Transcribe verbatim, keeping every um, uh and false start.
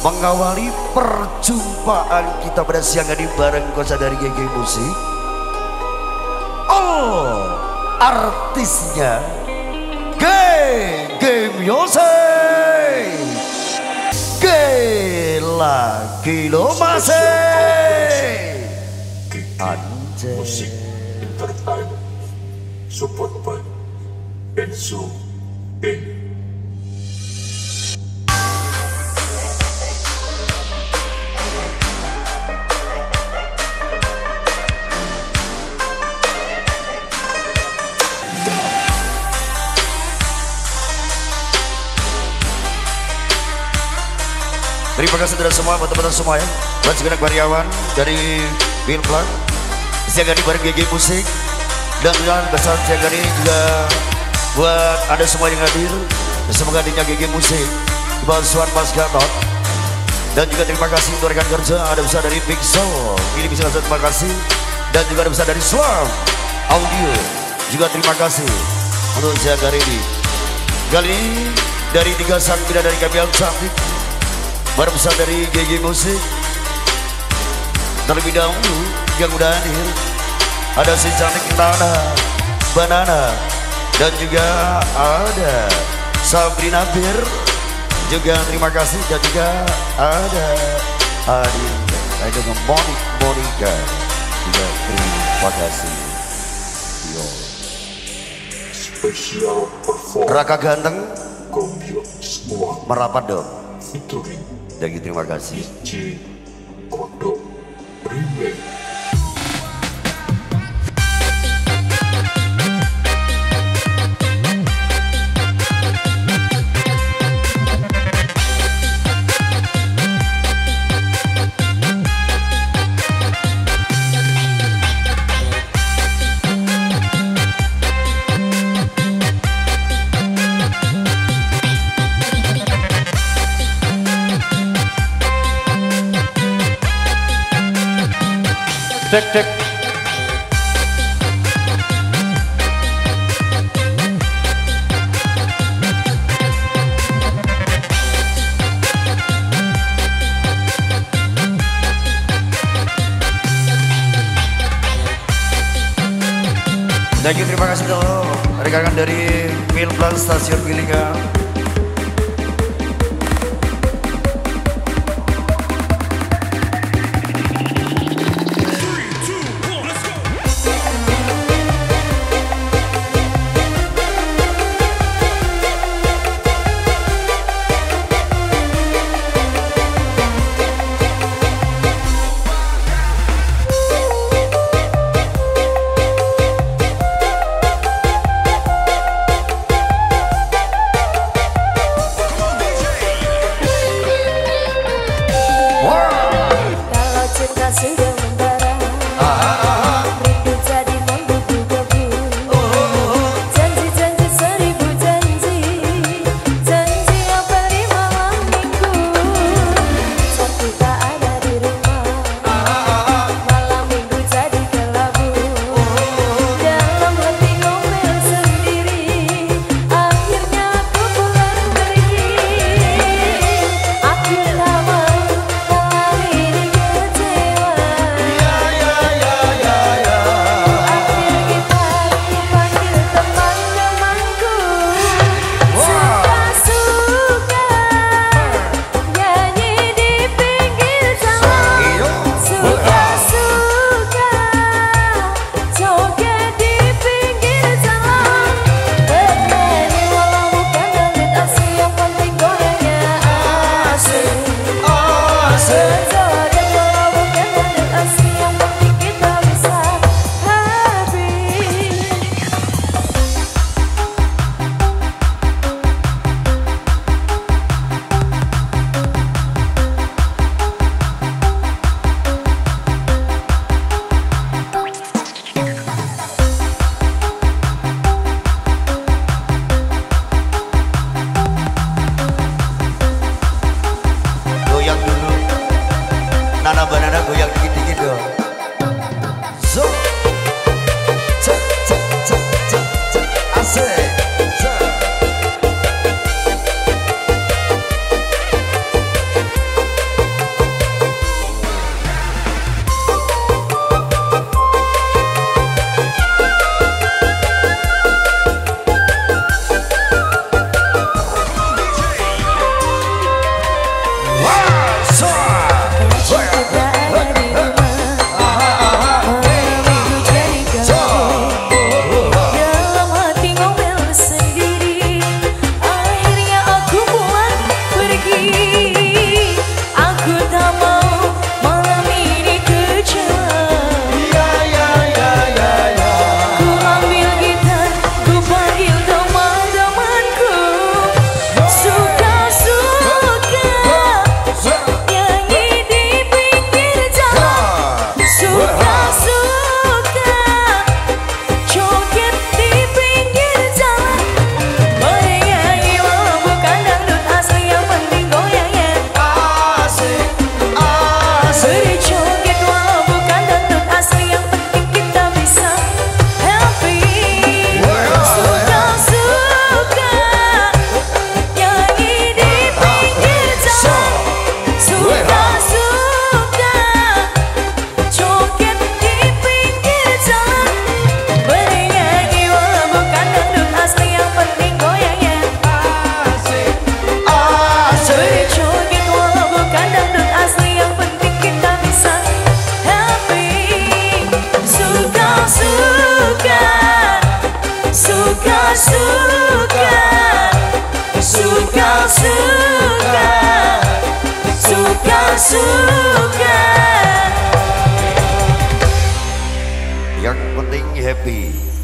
mengawali perjumpaan kita pada siang hari bareng konser dari G G Music. Oh, artisnya G G Yosei, Gela Kilomase. Anjay. Musik entertainment support by Bensu Ben. Terima kasih saudara semua, teman-teman semua ya. Buat segera karyawan dari Bilplan, siaga ini bareng G G Musik. Dan dengan besar siaga ini juga buat ada semua yang hadir. Semoga adanya G G Musik, buat Swarm Audio. Dan juga terima kasih untuk rekan kerja, ada besar dari Pixel, ini bisa terima kasih. Dan juga ada besar dari Swarm Audio, juga terima kasih untuk siaga ini. Kali dari tiga sang bidang dari kami yang cantik, barang besar dari G G Musik. Terlebih dahulu yang udah hadir ada si cantik Nana Banana, dan juga ada Sabrina Bir, juga terima kasih. Dan juga ada Adin, ada Monik Monika, juga terima kasih. Yo, spesial perform Raka Ganteng merapat dong. Jadi terima kasih. Cek cek. Lagi terima kasih dulu rekan-rekan dari Milplan Stasiun Pilihan. suka. Yang penting happy.